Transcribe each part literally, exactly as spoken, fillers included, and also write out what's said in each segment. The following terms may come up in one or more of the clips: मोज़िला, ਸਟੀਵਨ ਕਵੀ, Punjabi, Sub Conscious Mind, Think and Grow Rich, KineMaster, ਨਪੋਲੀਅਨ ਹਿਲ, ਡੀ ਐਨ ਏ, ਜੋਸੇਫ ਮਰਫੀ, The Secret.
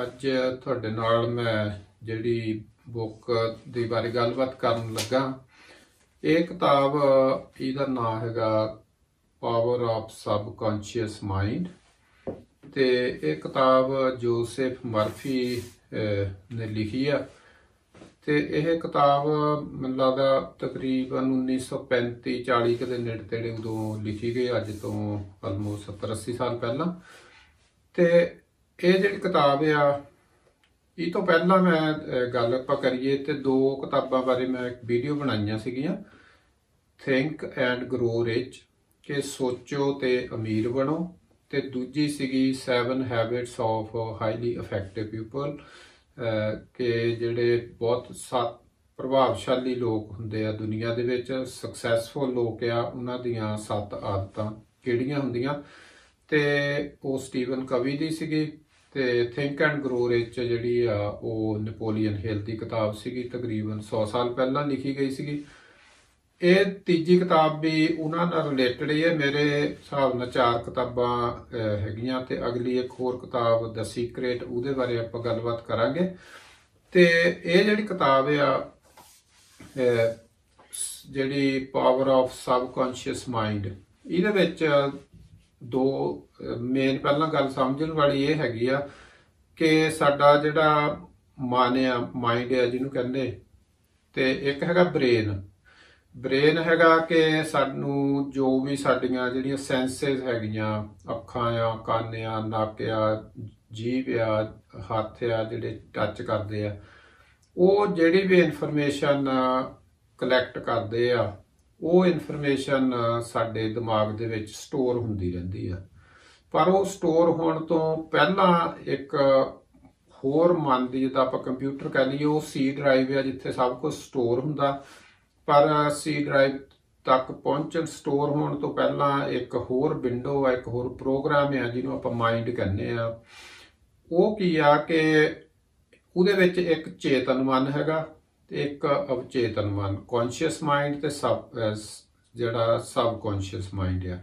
ਅੱਜ ਤੁਹਾਡੇ ਨਾਲ ਮੈਂ ਜਿਹੜੀ बुक ਦੇ ਬਾਰੇ ਗੱਲਬਾਤ ਕਰਨ ਲੱਗਾ। ਇਹ ਕਿਤਾਬ ਇਹਦਾ ਨਾਮ ਹੈਗਾ ਪਾਵਰ ਆਫ ਸਬਕੌਂਸ਼ੀਅਸ ਮਾਈਂਡ ਤੇ ਇਹ ਕਿਤਾਬ ਜੋਸੇਫ ਮਰਫੀ ਨੇ ਲਿਖੀ ਆ ਤੇ ਇਹ ਕਿਤਾਬ ਮੈਨੂੰ ਲੱਗਦਾ ਤਕਰੀਬਨ ਉੱਨੀ ਸੌ ਪੈਂਤੀ ਚਾਲੀ ਦੇ ਨੇੜੇ ਤੇੜੇ ਉਦੋਂ ਲਿਖੀ ਗਈ, ਅੱਜ ਤੋਂ ਆਲਮੋਸਟ ਸੱਤਰ ਅੱਸੀ ਸਾਲ ਪਹਿਲਾਂ। ਤੇ ਇਹ ਜਿਹੜੀ ਕਿਤਾਬ ਆ ਇਹ ਤੋਂ ਪਹਿਲਾਂ ਮੈਂ ਗੱਲ ਆਪਾਂ ਕਰੀਏ ਤੇ ਦੋ ਕਿਤਾਬਾਂ ਬਾਰੇ ਮੈਂ ਇੱਕ ਵੀਡੀਓ ਬਣਾਈਆਂ ਸੀਗੀਆਂ, ਥਿੰਕ ਐਂਡ ਗਰੋ ਰਿਚ ਕਿ ਸੋਚੋ ਤੇ ਅਮੀਰ ਬਣੋ, ਤੇ ਦੂਜੀ ਸੀਗੀ seven habits of highly effective people ਕਿ ਜਿਹੜੇ ਬਹੁਤ ਸੱਤ ਪ੍ਰਭਾਵਸ਼ਾਲੀ ਲੋਕ ਹੁੰਦੇ ਆ ਦੁਨੀਆ ਦੇ ਵਿੱਚ, ਸਕਸੈਸਫੁਲ ਲੋਕ ਆ, ਉਹਨਾਂ ਦੀਆਂ ਸੱਤ ਆਦਤਾਂ ਕਿਹੜੀਆਂ ਹੁੰਦੀਆਂ। ਤੇ ਉਹ ਸਟੀਵਨ ਕਵੀ ਦੀ ਸੀਗੀ ਤੇ ਥਿੰਕ ਐਂਡ ਗਰੋ ਰਿਚ ਜਿਹੜੀ ਆ ਉਹ ਨਪੋਲੀਅਨ ਹਿਲ ਦੀ ਕਿਤਾਬ ਸੀਗੀ, ਤਕਰੀਬਨ ਸੌ ਸਾਲ ਪਹਿਲਾਂ ਲਿਖੀ ਗਈ ਸੀਗੀ। ਇਹ ਤੀਜੀ ਕਿਤਾਬ ਵੀ ਉਹਨਾਂ ਨਾਲ ਰਿਲੇਟਡ ਹੀ ਹੈ, ਮੇਰੇ ਹਿਸਾਬ ਨਾਲ ਚਾਰ ਕਿਤਾਬਾਂ ਹੈਗੀਆਂ ਤੇ ਅਗਲੀ ਇੱਕ ਹੋਰ ਕਿਤਾਬ ਦ ਸੀਕ੍ਰੇਟ ਉਹਦੇ ਬਾਰੇ ਆਪਾਂ ਗੱਲਬਾਤ ਕਰਾਂਗੇ। ਤੇ ਇਹ ਜਿਹੜੀ ਕਿਤਾਬ ਆ ਜਿਹੜੀ ਪਾਵਰ ਆਫ ਸਬਕੌਂਸ਼ੀਅਸ ਮਾਈਂਡ ਇਹਦੇ ਵਿੱਚ ਦੋ ਮੇਨ ਪਹਿਲਾਂ ਗੱਲ ਸਮਝਣ ਵਾਲੀ ਇਹ ਹੈਗੀ ਆ ਕਿ ਸਾਡਾ ਜਿਹੜਾ ਮਨ ਆ ਮਾਈਂਡ ਆ ਜਿਹਨੂੰ ਕਹਿੰਦੇ, ਤੇ ਇੱਕ ਹੈਗਾ ਬ੍ਰੇਨ। ਬ੍ਰੇਨ ਹੈਗਾ ਕਿ ਸਾਨੂੰ ਜੋ ਵੀ ਸਾਡੀਆਂ ਜਿਹੜੀਆਂ ਸੈਂਸਸ ਹੈਗੀਆਂ, ਅੱਖਾਂ ਆ, ਕੰਨ ਆ, ਨੱਕ ਆ, ਜੀਭ ਆ, ਹੱਥ ਆ ਜਿਹੜੇ ਟੱਚ ਕਰਦੇ ਆ, ਉਹ ਜਿਹੜੀ ਵੀ ਇਨਫੋਰਮੇਸ਼ਨ ਕਲੈਕਟ ਕਰਦੇ ਆ ਉਹ ਇਨਫੋਰਮੇਸ਼ਨ ਸਾਡੇ ਦਿਮਾਗ ਦੇ ਵਿੱਚ ਸਟੋਰ ਹੁੰਦੀ ਰਹਿੰਦੀ ਆ। ਪਰ ਉਹ ਸਟੋਰ ਹੋਣ ਤੋਂ ਪਹਿਲਾਂ ਇੱਕ ਹੋਰ ਮਨ ਦੀ, ਜਿੱਦਾਂ ਆਪਾਂ ਕੰਪਿਊਟਰ ਕਹਿ ਲਈਏ, ਉਹ ਸੀ ਡਰਾਈਵ ਆ ਜਿੱਥੇ ਸਭ ਕੁਝ ਸਟੋਰ ਹੁੰਦਾ। ਪਰ ਸੀ ਡਰਾਈਵ ਤੱਕ ਪਹੁੰਚਣ, ਸਟੋਰ ਹੋਣ ਤੋਂ ਪਹਿਲਾਂ ਇੱਕ ਹੋਰ ਵਿੰਡੋ ਆ, ਇੱਕ ਹੋਰ ਪ੍ਰੋਗਰਾਮ ਆ ਜਿਹਨੂੰ ਆਪਾਂ ਮਾਈਂਡ ਕਹਿੰਦੇ ਆ। ਉਹ ਕੀ ਆ ਕਿ ਉਹਦੇ ਵਿੱਚ ਇੱਕ ਚੇਤਨ ਮਨ ਹੈਗਾ, ਇੱਕ ਅਵਚੇਤਨ ਮਨ, ਕੌਂਸ਼ੀਅਸ ਮਾਈਂਡ ਤੇ ਸਬ ਜਿਹੜਾ ਸਬ ਕੌਂਸ਼ੀਅਸ ਮਾਈਂਡ ਆ।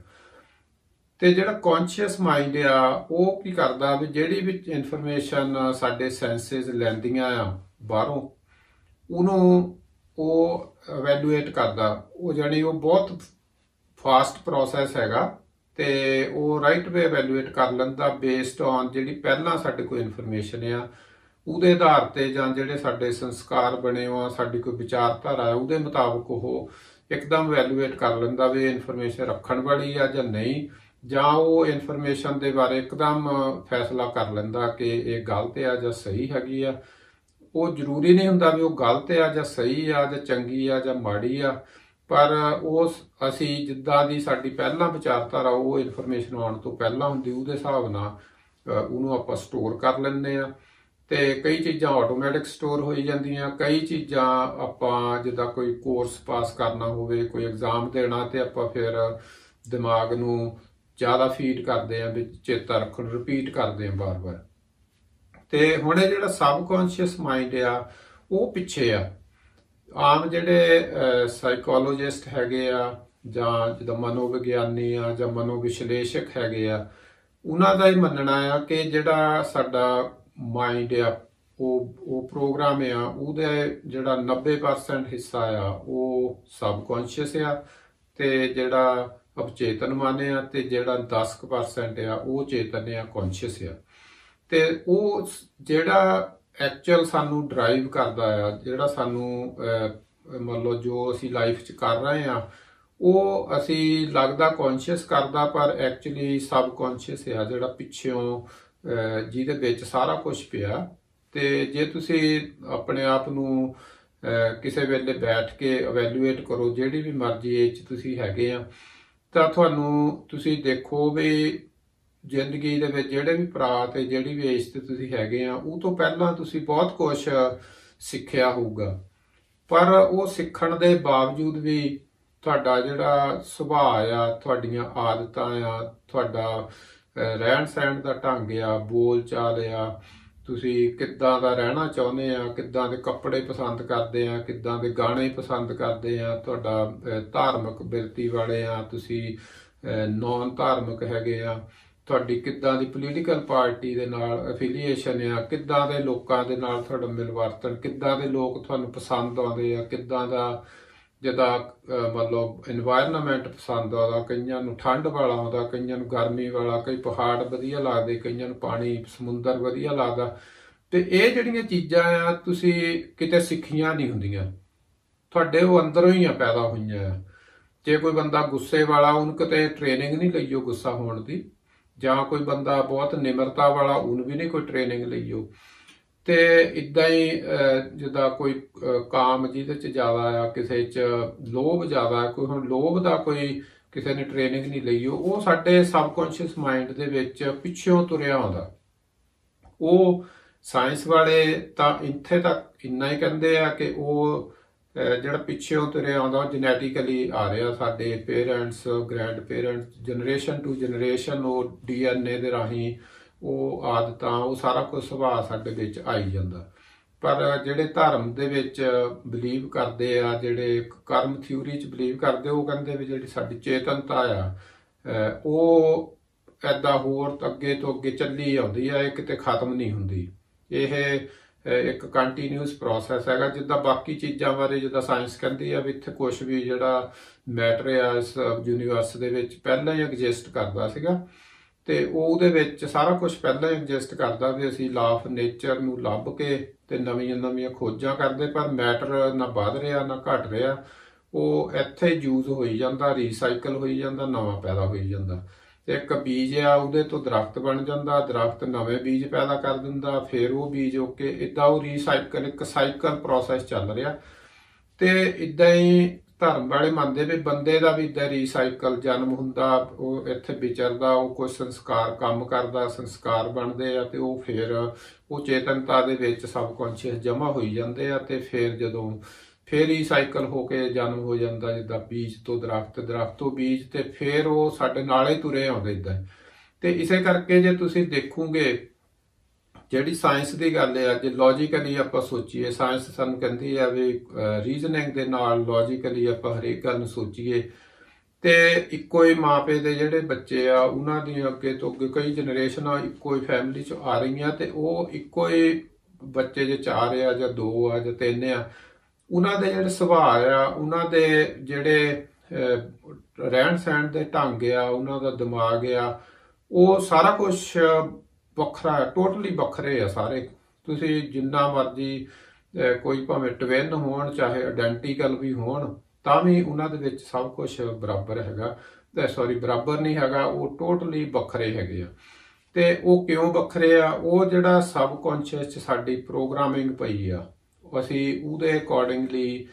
ਤੇ ਜਿਹੜਾ ਕੌਂਸ਼ੀਅਸ ਮਾਈਂਡ ਆ ਉਹ ਕੀ ਕਰਦਾ ਵੀ ਜਿਹੜੀ ਵੀ ਇਨਫੋਰਮੇਸ਼ਨ ਸਾਡੇ ਸੈਂਸਸ ਲੈਂਦੀਆਂ ਆ ਬਾਹਰੋਂ, ਉਹਨੂੰ ਉਹ ਇਵੈਲੂਏਟ ਕਰਦਾ। ਉਹ ਜਾਣੀ ਉਹ ਬਹੁਤ ਫਾਸਟ ਪ੍ਰੋਸੈਸ ਹੈਗਾ ਤੇ ਉਹ ਰਾਈਟ ਵੇ ਇਵੈਲੂਏਟ ਕਰ ਲੈਂਦਾ ਬੇਸਡ ਔਨ ਜਿਹੜੀ ਪਹਿਲਾਂ ਸਾਡੇ ਕੋਲ ਇਨਫੋਰਮੇਸ਼ਨ ਆ ਉਹਦੇ ਆਧਾਰ ਤੇ, ਜਾਂ ਜਿਹੜੇ ਸਾਡੇ ਸੰਸਕਾਰ ਬਣੇ ਆ, ਸਾਡੀ ਕੋਈ ਵਿਚਾਰਧਾਰਾ ਆ, ਉਹਦੇ ਮੁਤਾਬਕ ਉਹ ਇੱਕਦਮ ਵੈਲੂਏਟ ਕਰ ਲੈਂਦਾ ਵੀ ਇਨਫੋਰਮੇਸ਼ਨ ਰੱਖਣ ਵਾਲੀ ਆ ਜਾਂ ਨਹੀਂ, ਜਾਂ ਉਹ ਇਨਫੋਰਮੇਸ਼ਨ ਦੇ ਬਾਰੇ ਇੱਕਦਮ ਫੈਸਲਾ ਕਰ ਲੈਂਦਾ ਕਿ ਇਹ ਗਲਤ ਆ ਜਾਂ ਸਹੀ ਹੈਗੀ ਆ। ਉਹ ਜ਼ਰੂਰੀ ਨਹੀਂ ਹੁੰਦਾ ਵੀ ਉਹ ਗਲਤ ਆ ਜਾਂ ਸਹੀ ਆ ਜਾਂ ਚੰਗੀ ਆ ਜਾਂ ਮਾੜੀ ਆ, ਪਰ ਉਸ ਅਸੀਂ ਜਿੱਦਾਂ ਦੀ ਸਾਡੀ ਪਹਿਲਾਂ ਵਿਚਾਰਧਾਰਾ ਉਹ ਇਨਫੋਰਮੇਸ਼ਨ ਆਉਣ ਤੋਂ ਪਹਿਲਾਂ ਹੁੰਦੀ ਉਹਦੇ ਹਿਸਾਬ ਨਾਲ ਉਹਨੂੰ ਆਪਾਂ ਸਟੋਰ ਕਰ ਲੈਂਦੇ ਆ। ਤੇ ਕਈ ਚੀਜ਼ਾਂ ਆਟੋਮੈਟਿਕ ਸਟੋਰ ਹੋਈ ਜਾਂਦੀਆਂ, ਕਈ ਚੀਜ਼ਾਂ ਆਪਾਂ ਜਿੱਦਾਂ ਕੋਈ ਕੋਰਸ ਪਾਸ ਕਰਨਾ ਹੋਵੇ, ਕੋਈ ਐਗਜ਼ਾਮ ਦੇਣਾ, ਤੇ ਆਪਾਂ ਫਿਰ ਦਿਮਾਗ ਨੂੰ ਜ਼ਿਆਦਾ ਫੀਡ ਕਰਦੇ ਆ, ਵਿੱਚ ਚੇਤਾ ਰੱਖਣ, ਰਿਪੀਟ ਕਰਦੇ ਆ ਬਾਰ-ਬਾਰ। ਤੇ ਹੁਣ ਇਹ ਜਿਹੜਾ ਸਬਕੌਂਸ਼ੀਅਸ ਮਾਈਂਡ ਆ ਉਹ ਪਿੱਛੇ ਆ। ਆਮ ਜਿਹੜੇ ਸਾਈਕੋਲੋਜਿਸਟ ਹੈਗੇ ਆ ਜਾਂ ਜਿੱਦਾਂ ਮਨੋਵਿਗਿਆਨੀ ਆ ਜਾਂ ਮਨੋਵਿਸ਼ਲੇਸ਼ਕ ਹੈਗੇ ਆ, ਉਹਨਾਂ ਦਾ ਇਹ ਮੰਨਣਾ ਆ ਕਿ ਜਿਹੜਾ ਸਾਡਾ ਮਾਈਂਡ ਆ ਉਹ ਉਹ ਪ੍ਰੋਗਰਾਮ ਆ ਉਹਦਾ ਜਿਹੜਾ ਨੱਬੇ ਪਰਸੈਂਟ ਹਿੱਸਾ ਆ ਉਹ ਸਬਕੌਂਸ਼ੀਅਸ ਆ, ਤੇ ਜਿਹੜਾ ਅਵਚੇਤਨ ਮਨ ਆ, ਤੇ ਜਿਹੜਾ ਦਸ ਪਰਸੈਂਟ ਆ ਉਹ ਚੇਤਨ ਆ, ਕੌਂਸ਼ੀਅਸ ਆ। ਤੇ ਉਹ ਜਿਹੜਾ ਐਕਚੁਅਲ ਸਾਨੂੰ ਡਰਾਈਵ ਕਰਦਾ ਆ, ਜਿਹੜਾ ਸਾਨੂੰ ਮੰਨ ਲਓ ਜੋ ਅਸੀਂ ਲਾਈਫ 'ਚ ਕਰ ਰਹੇ ਆ ਉਹ ਅਸੀਂ ਲੱਗਦਾ ਕੌਂਸ਼ੀਅਸ ਕਰਦਾ, ਪਰ ਐਕਚੁਅਲੀ ਸਬਕੌਂਸ਼ੀਅਸ ਆ ਜਿਹੜਾ ਪਿੱਛੋਂ ਜਿਹਦੇ ਵਿੱਚ ਸਾਰਾ ਕੁਝ ਪਿਆ। ਤੇ ਜੇ ਤੁਸੀਂ ਆਪਣੇ ਆਪ ਨੂੰ ਕਿਸੇ ਵੇਲੇ ਬੈਠ ਕੇ ਇਵੈਲੂਏਟ ਕਰੋ ਜਿਹੜੀ ਵੀ ਮਰਜ਼ੀ ਇਹ 'ਚ ਤੁਸੀਂ ਹੈਗੇ ਆ, ਤਾਂ ਤੁਹਾਨੂੰ ਤੁਸੀਂ ਦੇਖੋ ਵੀ ਜ਼ਿੰਦਗੀ ਦੇ ਵਿੱਚ ਜਿਹੜੇ ਵੀ ਪੜਾਅ ਤੇ ਜਿਹੜੀ ਵੀ ਏਜ ਤੇ ਤੁਸੀਂ ਹੈਗੇ ਆ ਉਹ ਤੋਂ ਪਹਿਲਾਂ ਤੁਸੀਂ ਬਹੁਤ ਕੁਝ ਸਿੱਖਿਆ ਹੋਊਗਾ। ਪਰ ਉਹ ਸਿੱਖਣ ਦੇ ਬਾਵਜੂਦ ਵੀ ਤੁਹਾਡਾ ਜਿਹੜਾ ਸੁਭਾਅ ਆ, ਤੁਹਾਡੀਆਂ ਆਦਤਾਂ ਆ, ਤੁਹਾਡਾ ਰਹਿਣ ਸਹਿਣ ਦਾ ਢੰਗ ਆ, ਬੋਲ ਚਾਲ ਆ, ਤੁਸੀਂ ਕਿੱਦਾਂ ਦਾ ਰਹਿਣਾ ਚਾਹੁੰਦੇ ਆ, ਕਿੱਦਾਂ ਦੇ ਕੱਪੜੇ ਪਸੰਦ ਕਰਦੇ ਆ, ਕਿੱਦਾਂ ਦੇ ਗਾਣੇ ਪਸੰਦ ਕਰਦੇ ਆ, ਤੁਹਾਡਾ ਧਾਰਮਿਕ ਬਿਰਤੀ ਵਾਲੇ ਆ, ਤੁਸੀਂ ਨੌਨ ਧਾਰਮਿਕ ਹੈਗੇ ਆ, ਤੁਹਾਡੀ ਕਿੱਦਾਂ ਦੀ ਪੋਲੀਟੀਕਲ ਪਾਰਟੀ ਦੇ ਨਾਲ ਅਫੀਲੀਏਸ਼ਨ ਆ, ਕਿੱਦਾਂ ਦੇ ਲੋਕਾਂ ਦੇ ਨਾਲ ਤੁਹਾਡਾ ਮਿਲਵਰਤਨ, ਕਿੱਦਾਂ ਦੇ ਲੋਕ ਤੁਹਾਨੂੰ ਪਸੰਦ ਆਉਂਦੇ ਆ, ਕਿੱਦਾਂ ਦਾ ਜਿਹਦਾ ਮਤਲਬ ਇਨਵਾਇਰਨਾਮੈਂਟ ਪਸੰਦ ਆਉਂਦਾ। ਕਈਆਂ ਨੂੰ ਠੰਡ ਵਾਲਾ ਆਉਂਦਾ, ਕਈਆਂ ਨੂੰ ਗਰਮੀ ਵਾਲਾ, ਕਈ ਪਹਾੜ ਵਧੀਆ ਲੱਗਦੇ, ਕਈਆਂ ਨੂੰ ਪਾਣੀ ਸਮੁੰਦਰ ਵਧੀਆ ਲੱਗਦਾ। ਤੇ ਇਹ ਜਿਹੜੀਆਂ ਚੀਜ਼ਾਂ ਆ ਤੁਸੀਂ ਕਿਤੇ ਸਿੱਖੀਆਂ ਨਹੀਂ ਹੁੰਦੀਆਂ, ਤੁਹਾਡੇ ਉਹ ਅੰਦਰੋਂ ਹੀ ਆ ਪੈਦਾ ਹੋਈਆਂ ਆ। ਜੇ ਕੋਈ ਬੰਦਾ ਗੁੱਸੇ ਵਾਲਾ ਉਹਨੂੰ ਕਿਤੇ ਟ੍ਰੇਨਿੰਗ ਨਹੀਂ ਲਈਓ ਗੁੱਸਾ ਹੋਣ ਦੀ, ਜਾਂ ਕੋਈ ਬੰਦਾ ਬਹੁਤ ਨਿਮਰਤਾ ਵਾਲਾ ਉਹਨੂੰ ਵੀ ਨਹੀਂ ਕੋਈ ਟ੍ਰੇਨਿੰਗ ਲਈਓ। ਤੇ ਇੱਦਾਂ ਹੀ ਜਿੱਦਾਂ ਕੋਈ ਕਾਮ ਜਿਹਦੇ 'ਚ ਜ਼ਿਆਦਾ ਆ, ਕਿਸੇ 'ਚ ਲੋਭ ਜ਼ਿਆਦਾ, ਕੋਈ ਹੁਣ ਲੋਭ ਦਾ ਕੋਈ ਕਿਸੇ ਨੇ ਟ੍ਰੇਨਿੰਗ ਨਹੀਂ ਲਈਓ, ਉਹ ਸਾਡੇ ਸਬਕੌਂਸ਼ੀਅਸ ਮਾਈਂਡ ਦੇ ਵਿੱਚ ਪਿੱਛੋਂ ਤੁਰਿਆ ਆਉਂਦਾ। ਉਹ ਸਾਇੰਸ ਵਾਲੇ ਤਾਂ ਇੱਥੇ ਤੱਕ ਇੰਨਾ ਹੀ ਕਹਿੰਦੇ ਆ ਕਿ ਉਹ ਜਿਹੜਾ ਪਿੱਛੋਂ ਤੁਰਿਆ ਆਉਂਦਾ ਉਹ ਜੈਨੇਟਿਕਲੀ ਆ ਰਿਹਾ, ਸਾਡੇ parents grand parents generation to generation ਉਹ ਡੀ ਐਨ ਏ ਦੇ ਰਾਹੀਂ ਉਹ ਆਦਤਾਂ ਉਹ ਸਾਰਾ ਕੁਝ ਸੁਭਾਅ ਸਾਡੇ ਵਿੱਚ ਆਈ ਜਾਂਦਾ। ਪਰ ਜਿਹੜੇ ਧਰਮ ਦੇ ਵਿੱਚ ਬਲੀਵ ਕਰਦੇ ਆ, ਜਿਹੜੇ ਕਰਮ ਥਿਊਰੀ 'ਚ ਬਲੀਵ ਕਰਦੇ, ਉਹ ਕਹਿੰਦੇ ਵੀ ਜਿਹੜੀ ਸਾਡੀ ਚੇਤਨਤਾ ਆ ਉਹ ਇੱਦਾਂ ਹੋਰ ਅੱਗੇ ਤੋਂ ਅੱਗੇ ਚੱਲੀ ਆਉਂਦੀ ਆ, ਇਹ ਕਿਤੇ ਖਤਮ ਨਹੀਂ ਹੁੰਦੀ। ਇਹ ਇੱਕ ਕੰਟੀਨਿਊਸ ਪ੍ਰੋਸੈਸ ਹੈਗਾ। ਜਿੱਦਾਂ ਬਾਕੀ ਚੀਜ਼ਾਂ ਬਾਰੇ ਜਿੱਦਾਂ ਸਾਇੰਸ ਕਹਿੰਦੀ ਆ ਵੀ ਇੱਥੇ ਕੁਛ ਵੀ ਜਿਹੜਾ ਮੈਟਰ ਆ ਇਸ ਯੂਨੀਵਰਸ ਦੇ ਵਿੱਚ ਪਹਿਲਾਂ ਹੀ ਐਗਜਿਸਟ ਕਰਦਾ ਸੀਗਾ, ਤੇ ਉਹਦੇ ਵਿੱਚ ਸਾਰਾ ਕੁਝ ਪਹਿਲਾਂ ਹੀ ਐਗਜਿਸਟ ਕਰਦਾ ਵੀ ਅਸੀਂ ਲਾਅ ਆਫ ਨੇਚਰ ਨੂੰ ਲੱਭ ਕੇ ਤੇ ਨਵੀਆਂ ਨਵੀਆਂ ਖੋਜਾਂ ਕਰਦੇ, ਪਰ ਮੈਟਰ ਨਾ ਵੱਧ ਰਿਹਾ ਨਾ ਘਟ ਰਿਹਾ, ਉਹ ਇੱਥੇ ਯੂਜ਼ ਹੋਈ ਜਾਂਦਾ, ਰੀਸਾਈਕਲ ਹੋਈ ਜਾਂਦਾ, ਨਵਾਂ ਪੈਦਾ ਹੋਈ ਜਾਂਦਾ। ਇੱਕ ਬੀਜ ਆ ਉਹਦੇ ਤੋਂ ਦਰਖਤ ਬਣ ਜਾਂਦਾ, ਦਰਖਤ ਨਵੇਂ ਬੀਜ ਪੈਦਾ ਕਰ ਦਿੰਦਾ, ਫਿਰ ਉਹ ਬੀਜ ਓਕੇ ਇੱਦਾਂ ਉਹ ਰੀਸਾਈਕਲ ਇੱਕ ਸਾਈਕਲ ਪ੍ਰੋਸੈਸ ਚੱਲ ਰਿਹਾ। ਤੇ ਇੱਦਾਂ ਹੀ ਧਰਮ ਵਾਲੇ ਮੰਨਦੇ ਵੀ ਬੰਦੇ ਦਾ ਵੀ ਇੱਦਾਂ ਰੀਸਾਈਕਲ ਜਨਮ ਹੁੰਦਾ, ਉਹ ਇੱਥੇ ਵਿਚਰਦਾ, ਉਹ ਕੋਈ ਸੰਸਕਾਰ ਕੰਮ ਕਰਦਾ, ਸੰਸਕਾਰ ਬਣਦੇ ਆ, ਤੇ ਉਹ ਫਿਰ ਉਹ ਚੇਤਨਤਾ ਦੇ ਵਿੱਚ ਸਬਕੌਂਸ਼ੀਅਸ ਜਮ੍ਹਾਂ ਹੋਈ ਜਾਂਦੇ ਆ, ਤੇ ਫਿਰ ਜਦੋਂ ਫਿਰ ਰੀਸਾਈਕਲ ਹੋ ਕੇ ਜਨਮ ਹੋ ਜਾਂਦਾ, ਜਿੱਦਾਂ ਬੀਜ ਤੋਂ ਦਰਖਤ, ਦਰਖਤ ਤੋਂ ਬੀਜ, ਤੇ ਫਿਰ ਉਹ ਸਾਡੇ ਨਾਲੇ ਤੁਰੇ ਆਉਂਦੇ ਇੱਦਾਂ। ਤੇ ਇਸੇ ਕਰਕੇ ਜੇ ਤੁਸੀਂ ਦੇਖੋਗੇ ਜਿਹੜੀ ਸਾਇੰਸ ਦੀ ਗੱਲ ਹੈ, ਜੇ ਲੌਜੀਕਲੀ ਆਪਾਂ ਸੋਚੀਏ, ਸਾਇੰਸ ਸਾਨੂੰ ਕਹਿੰਦੀ ਆ ਵੀ ਰੀਜ਼ਨਿੰਗ ਦੇ ਨਾਲ ਲੌਜੀਕਲੀ ਆਪਾਂ ਹਰੇਕ ਗੱਲ ਨੂੰ ਸੋਚੀਏ, ਤੇ ਇੱਕੋ ਹੀ ਮਾਂ ਪਿਓ ਦੇ ਜਿਹੜੇ ਬੱਚੇ ਆ ਉਹਨਾਂ ਦੀਆਂ ਅੱਗੇ ਤੋਂ ਅੱਗੇ ਕਈ ਜਨਰੇਸ਼ਨਾਂ ਇੱਕੋ ਹੀ ਫੈਮਿਲੀ 'ਚ ਆ ਰਹੀਆਂ, ਤੇ ਉਹ ਇੱਕੋ ਹੀ ਬੱਚੇ ਜੇ ਚਾਰ ਆ ਜਾਂ ਦੋ ਆ ਜਾਂ ਤਿੰਨ ਆ, ਉਹਨਾਂ ਦੇ ਜਿਹੜੇ ਸੁਭਾਅ ਆ, ਉਹਨਾਂ ਦੇ ਜਿਹੜੇ ਰਹਿਣ ਸਹਿਣ ਦੇ ਢੰਗ ਆ, ਉਹਨਾਂ ਦਾ ਦਿਮਾਗ ਆ, ਉਹ ਸਾਰਾ ਕੁਝ ਵੱਖਰਾ, ਟੋਟਲੀ ਵੱਖਰੇ ਆ ਸਾਰੇ। ਤੁਸੀਂ ਜਿੰਨਾ ਮਰਜ਼ੀ ਕੋਈ ਭਾਵੇਂ ਟਵਿਨ ਹੋਣ, ਚਾਹੇ ਆਇਡੈਂਟੀਕਲ ਵੀ ਹੋਣ, ਤਾਂ ਵੀ ਉਹਨਾਂ ਦੇ ਵਿੱਚ ਸਭ ਕੁਝ ਬਰਾਬਰ ਹੈਗਾ, ਸੌਰੀ ਬਰਾਬਰ ਨਹੀਂ ਹੈਗਾ, ਉਹ ਟੋਟਲੀ ਵੱਖਰੇ ਹੈਗੇ ਆ। ਤੇ ਉਹ ਕਿਉਂ ਵੱਖਰੇ ਆ? ਉਹ ਜਿਹੜਾ ਸਬਕੌਂਸ਼ੀਅਸ 'ਚ ਸਾਡੀ ਪ੍ਰੋਗਰਾਮਿੰਗ ਪਈ ਆ, ਅਸੀਂ ਉਹਦੇ ਅਕੋਰਡਿੰਗਲੀ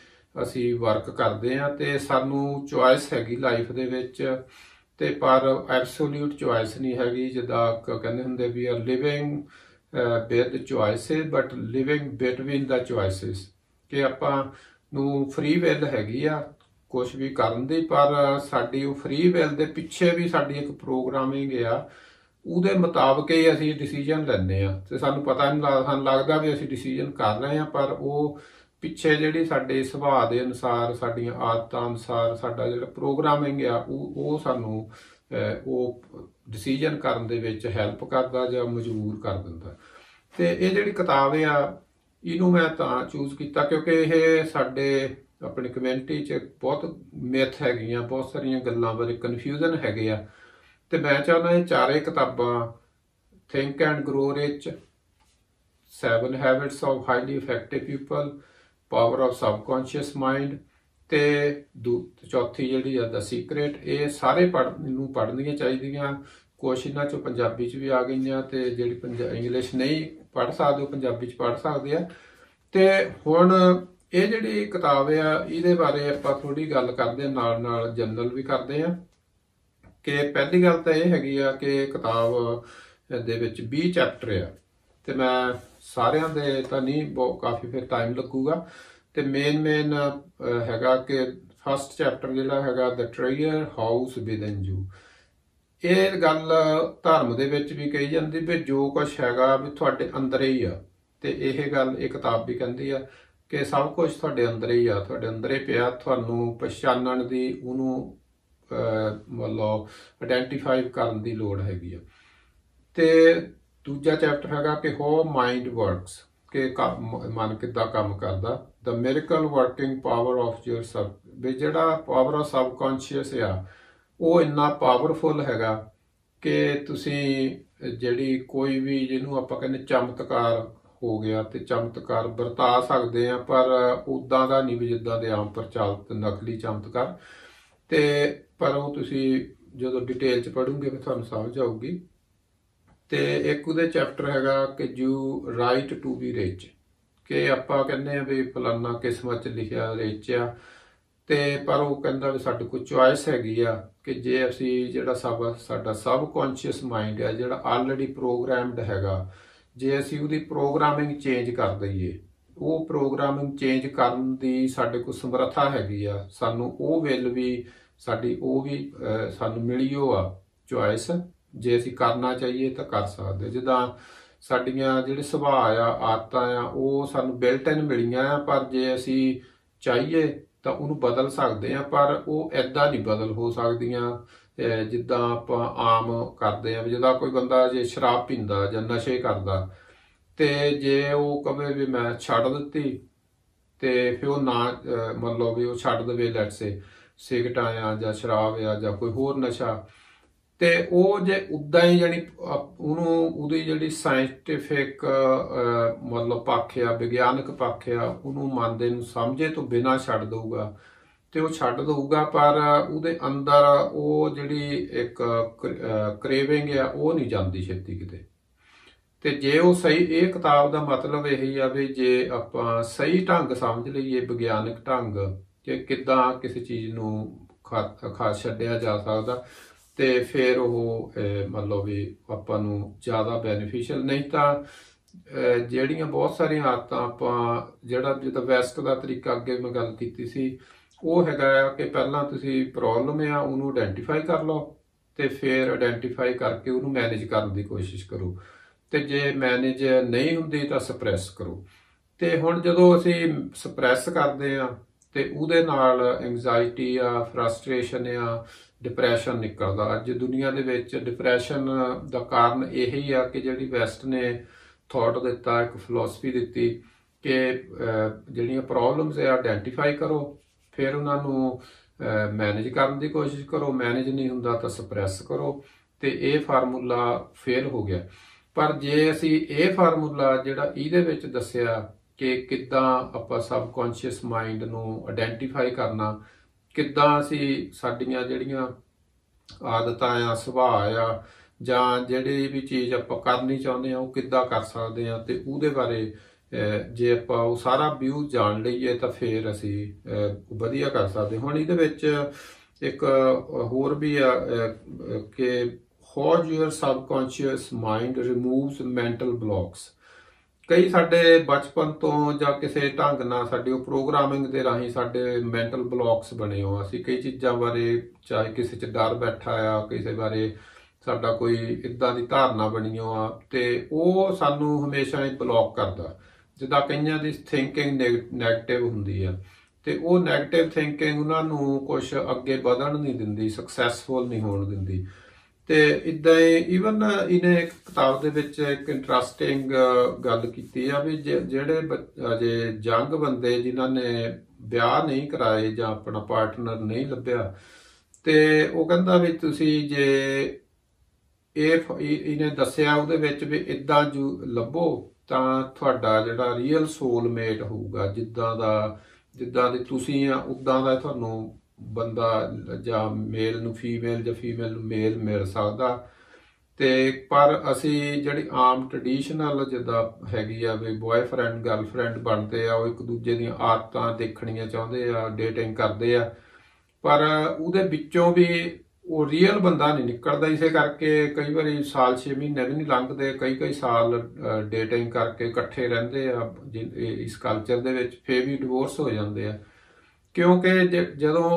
ਅਸੀਂ ਵਰਕ ਕਰਦੇ ਹਾਂ, ਤੇ ਸਾਨੂੰ ਚੁਆਇਸ ਹੈਗੀ ਲਾਈਫ ਦੇ ਵਿੱਚ, ਤੇ ਪਰ ਐਬਸੋਲਿਊਟ ਚੁਆਇਸ ਨਹੀਂ ਹੈਗੀ। ਜਿੱਦਾਂ ਕਹਿੰਦੇ ਹੁੰਦੇ we are living with choices but living between the choices, ਕਿ ਆਪਾਂ ਨੂੰ ਫ੍ਰੀ ਵਿਲ ਹੈਗੀ ਆ ਕੁਛ ਵੀ ਕਰਨ ਦੀ, ਪਰ ਸਾਡੀ ਉਹ ਫ੍ਰੀ ਵਿਲ ਦੇ ਪਿੱਛੇ ਵੀ ਸਾਡੀ ਇੱਕ ਪ੍ਰੋਗਰਾਮਿੰਗ ਆ, ਉਹਦੇ ਮੁਤਾਬਕ ਹੀ ਅਸੀਂ ਡਿਸੀਜਨ ਲੈਂਦੇ ਹਾਂ, ਤੇ ਸਾਨੂੰ ਪਤਾ ਨਹੀਂ ਲੱਗਦਾ, ਸਾਨੂੰ ਲੱਗਦਾ ਵੀ ਅਸੀਂ ਡਿਸੀਜਨ ਕਰ ਰਹੇ ਹਾਂ, ਪਰ ਉਹ ਪਿੱਛੇ ਜਿਹੜੀ ਸਾਡੇ ਸੁਭਾਅ ਦੇ ਅਨੁਸਾਰ, ਸਾਡੀਆਂ ਆਦਤਾਂ ਅਨੁਸਾਰ, ਸਾਡਾ ਜਿਹੜਾ ਪ੍ਰੋਗਰਾਮਿੰਗ ਆ ਉਹ ਉਹ ਸਾਨੂੰ ਉਹ ਡਿਸੀਜਨ ਕਰਨ ਦੇ ਵਿੱਚ ਹੈਲਪ ਕਰਦਾ ਜਾਂ ਮਜਬੂਰ ਕਰ ਦਿੰਦਾ। ਤੇ ਇਹ ਜਿਹੜੀ ਕਿਤਾਬ ਆ ਇਹਨੂੰ ਮੈਂ ਤਾਂ ਚੂਜ਼ ਕੀਤਾ ਕਿਉਂਕਿ ਇਹ ਸਾਡੇ ਆਪਣੀ ਕਮਿਊਨਿਟੀ 'ਚ ਬਹੁਤ ਮਿਥ ਹੈਗੀਆਂ, ਬਹੁਤ ਸਾਰੀਆਂ ਗੱਲਾਂ ਬਾਰੇ ਕਨਫਿਊਜ਼ਨ ਹੈਗੇ ਆ, ਤੇ ਮੈਂ ਚਾਹੁੰਦਾ ਇਹ ਚਾਰੇ ਕਿਤਾਬਾਂ think and grow rich, seven habits of highly effective people, power of subconscious mind, ਤੇ ਚੌਥੀ ਜਿਹੜੀ ਆ ਦ ਸੀਕ੍ਰੇਟ, ਇਹ ਸਾਰੇ ਪੜ੍ਹਨ ਨੂੰ ਪੜ੍ਹਨੀਆਂ ਚਾਹੀਦੀਆਂ। ਕੁਛ ਇਹਨਾਂ 'ਚੋਂ ਪੰਜਾਬੀ 'ਚ ਵੀ ਆ ਗਈਆਂ, ਤੇ ਜਿਹੜੀ ਪੰਜਾ ਇੰਗਲਿਸ਼ ਨਹੀਂ ਪੜ੍ਹ ਸਕਦੇ ਉਹ ਪੰਜਾਬੀ 'ਚ ਪੜ੍ਹ ਸਕਦੇ ਆ। ਤੇ ਹੁਣ ਇਹ ਜਿਹੜੀ ਕਿਤਾਬ ਆ ਇਹਦੇ ਬਾਰੇ ਆਪਾਂ ਥੋੜ੍ਹੀ ਗੱਲ ਕਰਦੇ, ਨਾਲ ਨਾਲ ਜਨਰਲ ਵੀ ਕਰਦੇ ਹਾਂ। ਕਿ ਪਹਿਲੀ ਗੱਲ ਤਾਂ ਇਹ ਹੈਗੀ ਆ ਕਿ ਕਿਤਾਬ ਦੇ ਵਿੱਚ ਵੀਹ ਚੈਪਟਰ ਆ, ਤੇ ਮੈਂ ਸਾਰਿਆਂ ਦੇ ਤਾਂ ਨਹੀਂ, ਬਹੁਤ ਕਾਫੀ ਫਿਰ ਟਾਈਮ ਲੱਗੂਗਾ, ਤੇ ਮੇਨ ਮੇਨ ਹੈਗਾ ਕਿ ਫਸਟ ਚੈਪਟਰ ਜਿਹੜਾ ਹੈਗਾ the treasure house within you. ਇਹ ਗੱਲ ਧਰਮ ਦੇ ਵਿੱਚ ਵੀ ਕਹੀ ਜਾਂਦੀ ਵੀ ਜੋ ਕੁਛ ਹੈਗਾ ਵੀ ਤੁਹਾਡੇ ਅੰਦਰ ਹੀ ਆ, ਤੇ ਇਹ ਗੱਲ ਇਹ ਕਿਤਾਬ ਵੀ ਕਹਿੰਦੀ ਆ ਕਿ ਸਭ ਕੁਝ ਤੁਹਾਡੇ ਅੰਦਰ ਹੀ ਆ, ਤੁਹਾਡੇ ਅੰਦਰ ਹੀ ਪਿਆ, ਤੁਹਾਨੂੰ ਪਛਾਣਨ ਦੀ, ਉਹਨੂੰ ਮਤਲਬ ਆਇਡੈਂਟੀਫਾਈ ਕਰਨ ਦੀ ਲੋੜ ਹੈਗੀ ਆ। ਤੇ दूजा चैप्टर हैगा कि हाउ माइंड वर्क्स के मन किद्दां काम करदा the miracle working power of your सब भी जिहड़ा पावर ऑफ सबकॉन्शियस आ ਉਹ ਇੰਨਾ ਪਾਵਰਫੁਲ ਹੈਗਾ ਕਿ ਤੁਸੀਂ ਜਿਹੜੀ ਕੋਈ ਵੀ ਜਿਹਨੂੰ ਆਪਾਂ ਕਹਿੰਦੇ ਚਮਤਕਾਰ ਹੋ ਗਿਆ ਤੇ ਚਮਤਕਾਰ ਵਰਤਾ ਸਕਦੇ ਆ ਪਰ ਉਦਾਂ ਦਾ ਨਹੀਂ ਵੀ ਜਿੱਦਾਂ ਦੇ ਆਮ ਪ੍ਰਚਲਿਤ ਨਕਲੀ ਚਮਤਕਾਰ ਤੇ ਪਰ ਉਹ ਤੁਸੀਂ ਜਦੋਂ ਡਿਟੇਲ ਚ ਪੜ੍ਹੋਗੇ ਫਿਰ ਤੁਹਾਨੂੰ ਸਮਝ ਆਊਗੀ। तो एक वो चैप्टर हैगा कि you right to be rich के आप कहने भी फलाना किस्मत लिखा रिच आ तो पर वो कहता भी साढ़े को चॉइस हैगी आ कि जे असी जो सब साडा सब कॉन्शियस माइंड है जो ऑलरेडी प्रोग्रामड हैगा जे असी उसकी प्रोग्रामिंग चेंज कर दईए वो प्रोग्रामिंग चेंज करने की साढ़े को समर्था हैगी आ सानू वो विल भी साडी वो भी सानू मिली हो आ चॉइस जे असी करना चाहिए तो कर सकते जिदा साडियां जिहड़े सुभाव आ आदतां आ वो सानूं बिल्ट इन मिलियां आ पर जे असी चाहिए तो उन्होंने बदल सकते हैं पर वो इदां नहीं बदल हो सकदियां जिदा आप आम करते हैं जिदा कोई बंदा जे शराब पींदा जां नशे करदा तो जे वो कहे भी मैं छड्ड दित्ती तो फिर वो ना मतलब भी वो छड्ड देवे लैट्स से सिगरेटां आ जां शराब आ जां कोई होर नशा तो वो जे उदा ही जानी उन्होंने वो जी साइंटिफिक मतलब पक्ष आ विग्यानक पक्ष आ उन्होंने मानदे नूं समझे तो बिना छड्ड दूगा तो वो छड्ड दूगा पर उहदे अंदर वो जी एक क्रेविंग आ वो नहीं जाती छेती किते। तो जे वो सही ये किताब का मतलब यही आ भी जे आप सही ढंग समझ लईए विग्यानक ढंग कि किद्दां किसी चीज़ नूं खा खा छड्डिया जा सकदा तो फिर वो मतलब भी आपां ज़्यादा बैनीफिशियल नहीं तो जिहड़ियां बहुत सारिया आदतां आपां जिहड़ा जिद्दां वैस्क का तरीका अगे मैं गल कीती सी वो हैगा कि पहलां तुसीं प्रॉब्लम आ उहनूं आइडेंटिफाई कर लो तो फिर आइडेंटिफाई करके उहनूं मैनेज करन दी कोशिश करो तो जे मैनेज नहीं हुंदी तां सप्रैस करो। तो हुण जदों असीं सप्रैस करदे आ तो उहदे नाल एंगजाइटी आ फ्रस्ट्रेशन आ डिप्रैशन निकलता अज दुनिया के डिप्रैशन का कारण यही आ कि जी वैस्ट ने थॉट दिता एक फिलोसफी दी कि जिहड़ियां प्रॉब्लम्स आइडेंटिफाई करो फिर उन्होंने मैनेज करने की कोशिश करो मैनेज नहीं हुंदा तो सप्रैस करो तो ये फार्मूला फेल हो गया। पर जे असी ये फार्मूला जिहड़ा इहदे विच दस्सिआ कि किद्दां आपां सबकॉन्शियस माइंड नूं आइडेंटिफाई करना किद्दां असी साडियां जिहड़ियां आदतां आ सुभाव आ जां जिहड़ी भी चीज़ आपां करनी चाहुंदे आ उह किद्दां कर सकदे आ ते उहदे बारे जे आपां उह सारा व्यू जाण लईए तां फिर असी वधिया कर सकदे। हुण इहदे विच एक होर भी आ कि how your subconscious mind removes mental blocks कई साडे बचपन तो जां किसी ढंग नाल साडी ओह प्रोग्रामिंग दे राहीं साडे मैंटल ब्लॉक्स बने हो असीं कई चीज़ां बारे चाहे किसी च डर बैठा आ किसी बारे साडा कोई इदां दी धारणा बनी हो आ ते ओह सानूं हमेशा ही ब्लॉक करदा जिद्दां कईयां दी थिंकिंग नैगेटिव हुंदी आ ते ओह नैगेटिव थिंकिंग उहनां नूं कुछ अग्गे वधण नहीं दिंदी सक्सैसफुल नहीं होण दिंदी। तो इदा ही ईवन इन्हें एक किताब दे विच एक इंट्रस्टिंग गल कीती आ भी जिहड़े अजे यंग बंदे जिन्हां ने ब्याह नहीं कराए जां अपना पार्टनर नहीं लभ्या तो वो कहंदा भी तुसीं जे इफ इन्हें दस्सिआ उहदे विच भी इदां जो लभो तां तुहाडा जिहड़ा रियल सोलमेट होऊगा जिद्दां दा जिद्दां दे तुसीं आ उदां दा तुहानूं बंदा जां मेल नूं फीमेल जां फीमेल नूं मेल मिल सकदा। ते पर असी जिहड़ी आम ट्रडिशनल जिद्दां हैगी आ वी बॉयफ्रेंड गर्लफ्रेंड बनदे आ ओह एक दूजे दीआं आदतां देखणीआं चाहुंदे आ डेटिंग करदे आ पर उहदे विच्चों भी ओह रियल बंदा नहीं निकलदा इसे करके कई वारी साल छे महीने भी नहीं लंघदे कई कई साल डेटिंग करके इकट्ठे रहिंदे आ इस कल्चर दे विच फिर भी डिवोर्स हो जांदे आ क्योंकि ज जदों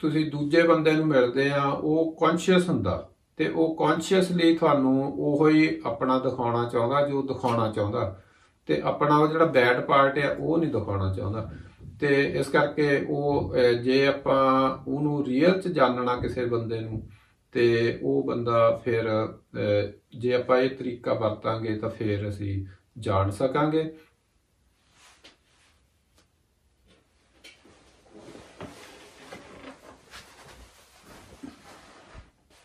तुसीं दूजे बंदे नूं मिलदे आ ओह कॉन्शियस हुंदा ते ओह कॉन्शियसली तुहानूं ओहो ही अपना दिखाउणा चाहुंदा जो दिखाउणा चाहुंदा ते अपना ओह जिहड़ा बैड पार्ट आ ओह नहीं दिखाउणा चाहुंदा। ते इस करके ओह जे आपां ओहनूं रियल च जानना किसी बंदे नूं तो वह बंदा फिर जे आप तरीका वरतांगे तो फिर असी जान सकांगे।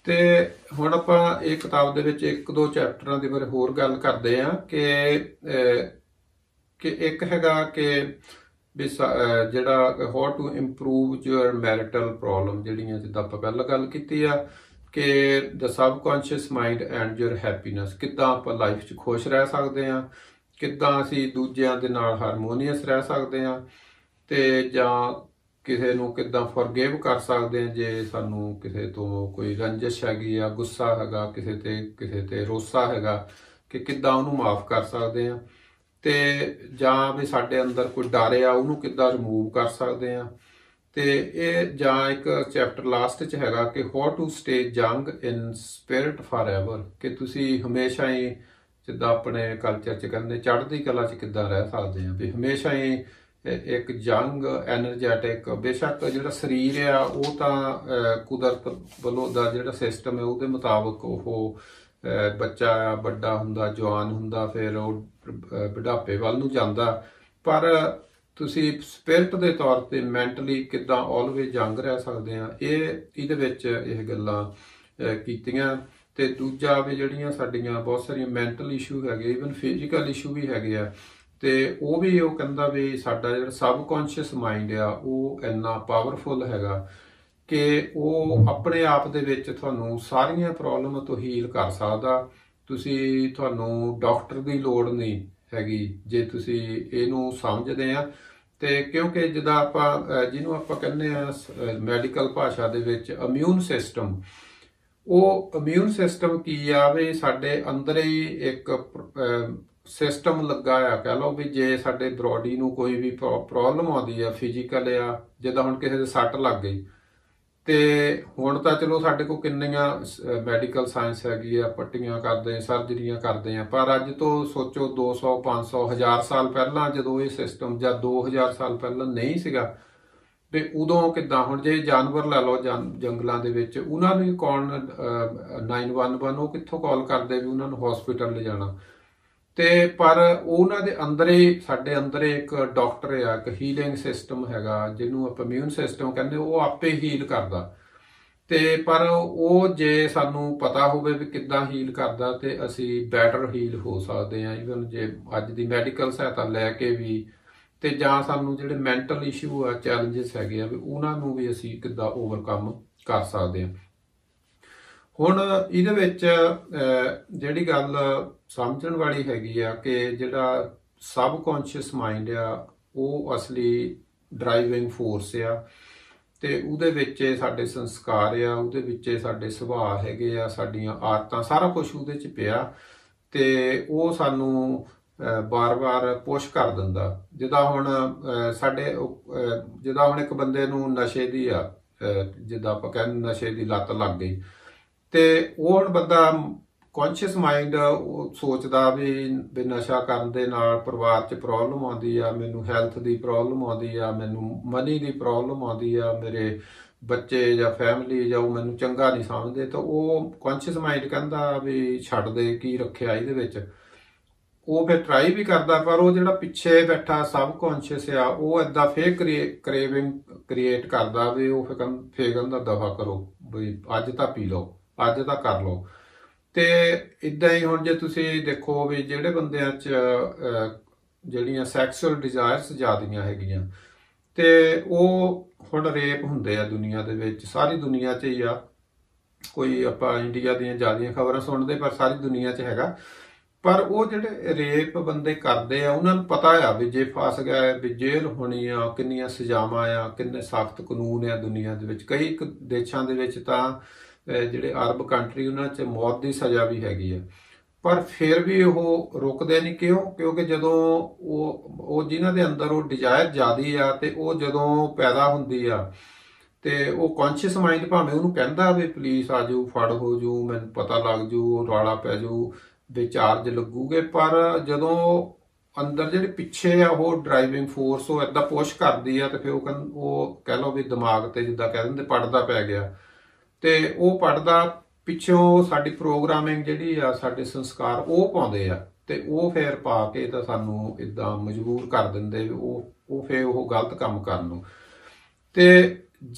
तो हुण आपां इह किताब दे विच एक दो चैप्टरां दे बारे होर गल करदे आ कि कि एक हैगा कि भी जिहड़ा how to improve your marital problem, जिहड़ियां जिद्दां आपां पहलां गल कीती आ कि the subconscious mind and your happiness, किद्दां आपां लाइफ 'च खुश रह सकदे आ, किद्दां असीं दूजिआं दे नाल हारमोनीअस रह सकदे आ ते जां किसी नूं किद्दां फॉरगिव कर सकते हैं जे सानू किसी तो कोई रंजिश हैगी आ, गुस्सा हैगा किसी ते किसी ते रोसा हैगा कि किद्दां उहनूं माफ़ कर सकते हैं ते जां भी साडे अंदर कोई डर आ उहनूं किद्दां रिमूव कर सकते हैं। तो ये जां एक चैप्टर लास्ट च हैगा कि how to stay young in spirit forever, कि तुसीं हमेशा ही जिद्दां अपने कल्चर च कहंदे चढ़दी कला च किद्दां रह सकते हैं, भी हमेशा ही एक यंग एनर्जैटिक। बेशक जो शरीर है वो तो कुदरत वालों का जो सिस्टम है वो मुताबिक वो बच्चा बड़ा हुंदा जवान हुंदा फिर वो बुढ़ापे वाल नूं जांदा, पर तुसी स्पिरिट के तौर पर मैंटली किद्दां ऑलवेज यंग रह सकते हैं, ये इहदे विच इह गल्लां कीतियां। ते दूजा भी जिहड़ियां साडियां बहुत सारियां मैंटल इशू हैगे ईवन फिजिकल इशू भी हैगे आ ते वो भी वो कहता भी साडा जो सबकॉन्शियस माइंड आ वो इन्ना पावरफुल हैगा कि वो अपने आप दे विच तुहानूं सारियां प्रॉब्लम तो हील कर सकदा। तुसी तुहानूं डॉक्टर की लोड़ नहीं हैगी जे तुसी इहनूं समझदे आ, ते क्योंकि जिदा आपां जिहनूं आपां कहने आ मैडिकल भाषा दे विच इम्यून सिस्टम, वो इम्यून सिस्टम की आ वे साडे अंदर ही एक सिस्टम लगा आ, कह लो भी जे साडे बॉडी नूं कोई भी प्रॉब्लम आती है फिजिकल आ, जिदा हुण किसी दे सट लग गई तो हुण तां चलो साडे कोल किन्नियां मैडिकल साइंस हैगी आ, पट्टियां करदे सर्जरियां करदे आ, पर अज तो सोचो दो सौ पाँच सौ हज़ार साल पहलां जदों ये सिस्टम जां दो हज़ार साल पहलां नहीं सीगा ते उदों किद्दां। हुण जे जानवर लै लो जान जंगलां दे विच उहनां नूं कौन नाइन वन वन वो कित्थों कॉल करदे भी उहनां नूं हॉस्पिटल लिजाणा, ते पर उन्हां दे अंदर ही साडे अंदर एक डॉक्टर आ, एक हीलिंग सिस्टम हैगा जिन्हों आप इम्यून सिस्टम कहंदे, वो आपे हील करदा। ते पर वो जे सानू पता होवे भी किद्दां हील करदा ते असी बैटर हील हो सकदे आ, ईवन जे अज दी मैडिकल सहायता लैके भी, ते जां सानू जिहड़े मैंटल इशू आ चैलेंजिस हैगे आ उन्हां नूं भी असी किद्दां ओवरकम कर सकदे आ। हुण इहदे विच जिहड़ी गल समझण वाली हैगी आ कि जिहड़ा सबकॉन्शियस माइंड आ वो असली ड्राइविंग फोर्स आ, ते उहदे विच साडे संस्कार आ, उहदे विच साडे सुभाअ हैगे आ, साडीआं आदतां सारा कुछ उहदे च पिया, ते वो सानू बार बार पुश कर दिंदा। जिदा हुण साडे जिदा हुण एक बंदे नूं नशे दी आ जिदा आपां कहने नशे दी लत्त लग गई ते वो बंदा कॉन्शियस माइंड सोचदा भी भी नशा करन दे नाल परिवार च प्रॉब्लम आती है, मैनू हैल्थ की प्रॉब्लम आती है, मैनू मनी की प्रॉब्लम आती है, मेरे बच्चे या फैमिली या वो मैनू चंगा नहीं समझते, तो वो कॉन्शियस माइंड कहता भी छड्ड दे की रखिया इहदे विच, वो फिर ट्राई भी करता पर वो जिहड़ा पिछे बैठा सबकॉन्शियस आ वो इदा फिर क्रिए क्रेविंग क्रिएट करता भी वो फिर फिर कहता दफा करो बी अज तां पी लो अज तां कर लो। तो इदा ही हुण जे तुसीं देखो भी जिहड़े बंदिआं च जिहड़ियां सैक्सुअल डिजायर्स ज़्यादा हैगियां ते वो हुण रेप हुंदे आ दुनिया दे विच, सारी दुनिया च ही आ, कोई आपां इंडिया दीआं ज़्यादा खबरां सुणदे पर सारी दुनिया च हैगा, पर वो जिहड़े रेप बंदे करदे आ उहनां नूं पता आ भी जे फस गया भी जेल होनी आ, किन्नियां सजावां आ, किन्ने सख्त कानून आ दुनिया दे विच, कई देशां दे विच तां जिहड़े अरब कंट्री उन्हां च मौत की सज़ा भी हैगी है, पर फिर भी वह रुकते नहीं, क्यों क्योंकि जदों वो जिन्हां दे अंदर वो डिजायर ज़्यादा आ ते वो जदों पैदा हुंदी आ ते वो कॉन्शियस माइंड भावें उहनूं कहंदा भी पुलिस आ जाऊ फड़ हो जू मैनूं पता लग जू रौला पै जू भी चार्ज लगूगे, पर जदों अंदर जिहड़े पिछे आ वो ड्राइविंग फोर्स वो इदां पुश करदी आ ते फिर वो कह लो भी दिमाग ते जिद्दां कह दिंदे पड़दा पै गया ते वह पढ़ता पिछों साड़ी प्रोग्रामिंग जी साडे संस्कार वह पाते हैं तो वह फिर पा के तो सानू इदा मजबूर कर देंगे वो फिर वह गलत काम करनू ते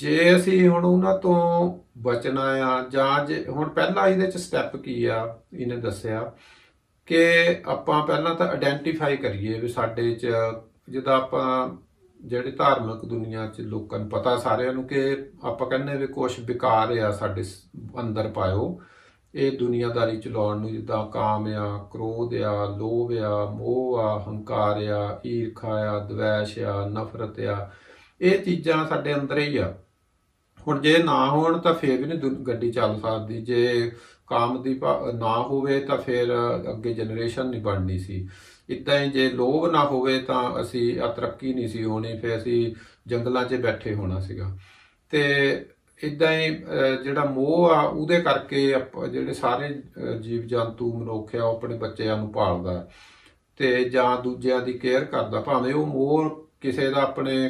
जे असी हुण उन्हां तों बचना आ जां जे हुण पहला इहदे च स्टैप की आ इहने दस्सिआ कि आपां पहलां तां आइडेंटिफाई करिए वी साडे च जिद्दां आपां जिहड़े धार्मिक दुनिया च लोकां नूं पता सारिआं नूं कि आपां कहने वी कुछ विकार आ साडे अंदर पाओ ये दुनियादारी चलाउण नूं जिद्दां काम आ क्रोध आ लोभ आ मोह आ हंकार आ ईर्खा आ द्वैश आ नफरत आ ਇਹ ਚੀਜ਼ਾਂ ਸਾਡੇ ਅੰਦਰ ਹੀ ਆ। ਹੁਣ ਜੇ ਨਾ ਹੋਣ ਤਾਂ ਫਿਰ ਵੀ ਨਹੀਂ ਗੱਡੀ ਚੱਲ ਸਕਦੀ, ਜੇ ਕਾਮ ਦੀ ਨਾ ਹੋਵੇ ਤਾਂ ਫਿਰ ਅੱਗੇ ਜਨਰੇਸ਼ਨ ਨਹੀਂ ਬਣਨੀ ਸੀ, ਇੱਦਾਂ ਹੀ ਜੇ ਲੋਭ ਨਾ ਹੋਵੇ ਤਾਂ ਅਸੀਂ ਆ ਤਰੱਕੀ ਨਹੀਂ ਸੀ ਹੋਣੀ, ਫਿਰ ਅਸੀਂ ਜੰਗਲਾਂ 'ਚ ਬੈਠੇ ਹੋਣਾ ਸੀਗਾ। ਤੇ ਇੱਦਾਂ ਹੀ ਜਿਹੜਾ ਮੋਹ ਆ ਉਹਦੇ ਕਰਕੇ ਜਿਹੜੇ ਸਾਰੇ ਜੀਵ ਜੰਤੂ ਮਨੁੱਖ ਆ ਉਹ ਆਪਣੇ ਬੱਚਿਆਂ ਨੂੰ ਪਾਲਦਾ ਤੇ ਜਾਂ ਦੂਜਿਆਂ ਦੀ ਕੇਅਰ ਕਰਦਾ, ਭਾਵੇਂ ਉਹ ਮੋਹ ਕਿਸੇ ਦਾ ਆਪਣੇ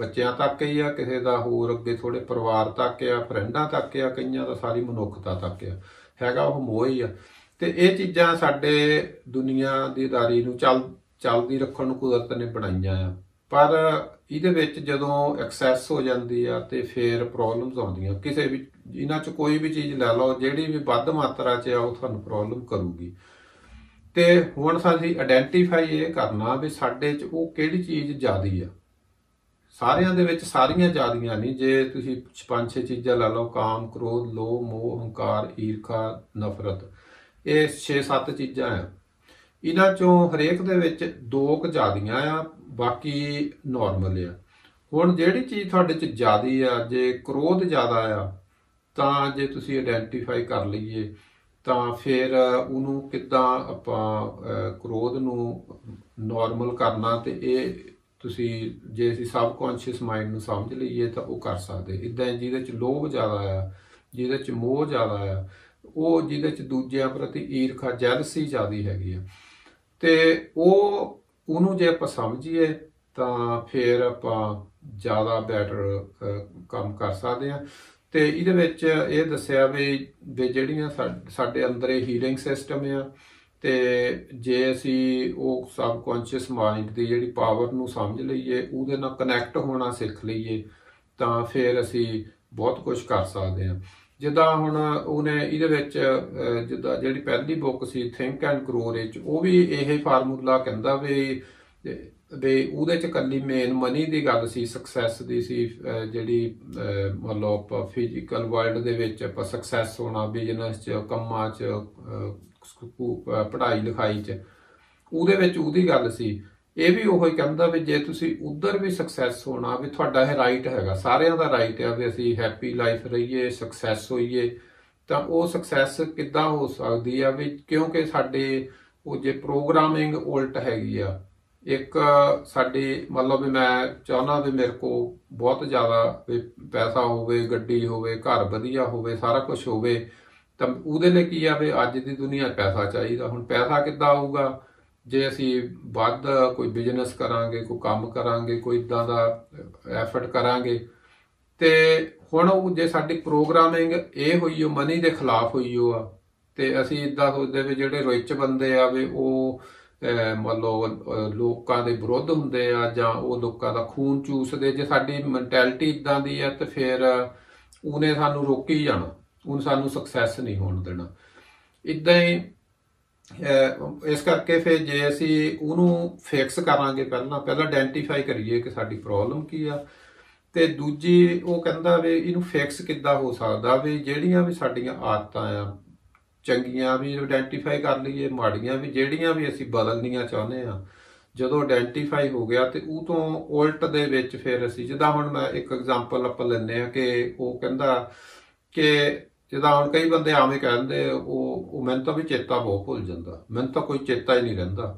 ਬੱਚਿਆਂ तक ही आ, किसी का होर अगे थोड़े परिवार तक आ, फ्रेंडा तक आ, कई तो सारी मनुखता तक आ हैगा, वह मोह ही आ। तो ये चीज़ा साडे दुनिया की दारी नूं चल चलदी रखण नूं कुदरत ने बनाईआं आ, पर इहदे विच जदों एक्सैस हो जाती है तो फिर प्रॉब्लम्स आउंदियां, किसी भी इन्हां च कोई भी चीज़ लै लो जिहड़ी भी वध मात्रा च आ उह तुहानूं प्रॉब्लम करूगी। तो हुण असीं आइडेंटिफाई ये करना भी साडे च उह किहड़ी चीज़ ज़्यादा आ, ਸਾਰਿਆਂ ਦੇ ਵਿੱਚ ਸਾਰੀਆਂ ਜ਼ਿਆਦੀਆਂ ਨਹੀਂ, ਜੇ ਤੁਸੀਂ ਪੰਜ ਛੇ ਚੀਜ਼ਾਂ ਲਾ ਲਓ ਕਾਮ ਕ੍ਰੋਧ ਲੋਭ ਮੋਹ ਹੰਕਾਰ ਈਰਖਾ ਨਫ਼ਰਤ, ਇਹ ਛੇ ਸੱਤ ਚੀਜ਼ਾਂ ਆ, ਇਹਨਾਂ ਚੋਂ ਹਰੇਕ ਦੇ ਵਿੱਚ ਦੋ ਕੁ ਜ਼ਿਆਦੀਆਂ ਆ ਬਾਕੀ ਨੋਰਮਲ ਆ। ਹੁਣ ਜਿਹੜੀ ਚੀਜ਼ ਤੁਹਾਡੇ 'ਚ ਜ਼ਿਆਦੀ ਆ, ਜੇ ਕ੍ਰੋਧ ਜ਼ਿਆਦਾ ਆ ਤਾਂ ਜੇ ਤੁਸੀਂ ਆਇਡੈਂਟੀਫਾਈ ਕਰ ਲਈਏ ਤਾਂ ਫਿਰ ਉਹਨੂੰ ਕਿੱਦਾਂ ਆਪਾਂ ਕ੍ਰੋਧ ਨੂੰ ਨੋਰਮਲ ਕਰਨਾ, ਤੇ ਇਹ ਤੁਸੀਂ ਜੇ ਅਸੀਂ सबकॉन्शियस माइंड में समझ लीए तो वह कर सकते। इदा जिद लोभ ज़्यादा आ, जिद मोह ज़्यादा आ, वो जिद दूजिया प्रति ईरखा जैलसी ज़्यादा हैगी है, तो वह उन्होंने जे आप समझीए तो फिर आप ज़्यादा बैटर काम कर सकते हैं। तो ये दसिया भी भी जड़ियाँ साढ़े अंदर हीलिंग सिस्टम आ, तो जे असी वह सबकॉन्शियस माइंड की जी पावर नूं समझ लीए, उहदे नाल कनैक्ट होना सीख लीए तो फिर असी बहुत कुछ कर सकते हैं। जिदा हुण उन्हें इहदे विच जिदा जिहड़ी पहली बुक सी थिंक एंड ग्रो रिच, वह भी यही फार्मूला कहंदा वी वी उहदे च कल्ली मेन मनी की गल सी, सक्सैस की सी जिहड़ी मतलब फिजिकल वर्ल्ड दे विच आपां सक्सैस होना बिजनेस च कम्मां च पढ़ाई लिखाई च उहदे विच उहदी गल सी, ये भी उही कहंदा भी जे तुसीं उधर भी सक्सैस होना भी तुहाडा है राइट हैगा, सारिआं दा राइट है भी असीं हैप्पी लाइफ रहीए सक्सैस होईए। तां ओह सक्सैस किद्दां हो सकदी आ भी क्योंकि साडे ओह जे प्रोग्रामिंग उल्ट हैगी आ, एक साडी मतलब भी मैं चाहना भी मेरे को बहुत ज़्यादा पैसा होवे, गड्डी होवे, घर वधिया होवे, सारा कुछ होवे, तो उहदे लई की आ भी अज की दुनिया पैसा चाहिए। हुण पैसा किद्दां आऊगा जे असी वध कोई बिजनेस करांगे, कोई काम करांगे, कोई इदां दा एफर्ट करांगे, तो हुण जे साडी प्रोग्रामिंग ये होई ओ मनी के खिलाफ होई ओ आ, ते असी इदां सोचदे भी जिहड़े रिच बंदे आ वे ओ मतलब लोकां दे विरुद्ध हुंदे आ जां ओ लोकां दा खून चूसदे, जे साडी मैंटैलिटी इदां दी आ ते फिर उहने सानू रोकी जाणा, उन सानू सक्सैस नहीं होण देना। इदा ही इस करके फिर जे असी उहनूं फिक्स करांगे, पहला पहला आइडेंटिफाई करिए कि साडी प्रॉब्लम की आ, ते दूजी वो कहंदा वे इहनूं फिक्स किद्दां हो सकदा वे जिहड़ियां भी साडीआं आदतां आ चंगियां भी आइडेंटिफाई कर लईए, माड़ियां भी, जिहड़ियां भी असी बदलणीआं चाहुंदे आ। जदों आइडेंटिफाई हो गया तो उह तों उल्ट दे विच फिर असी जिद्दां हुण मैं एक एग्जाम्पल आपां लैंदे आ कि वो कहंदा कि जिदा हम कई बंदे आवें कहते वो मैनूं तां भी चेता बहुत भुल जाता, मैनूं तां कोई चेता ही नहीं रहिंदा,